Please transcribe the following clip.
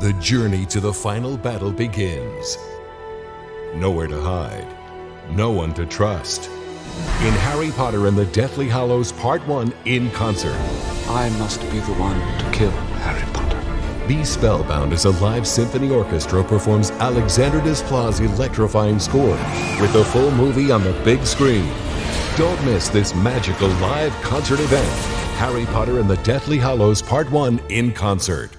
The journey to the final battle begins. Nowhere to hide, no one to trust. In Harry Potter and the Deathly Hallows Part 1 in concert. I must be the one to kill Harry Potter. Be Spellbound as a live symphony orchestra performs Alexandre Desplat's electrifying score with the full movie on the big screen. Don't miss this magical live concert event. Harry Potter and the Deathly Hallows Part 1 in concert.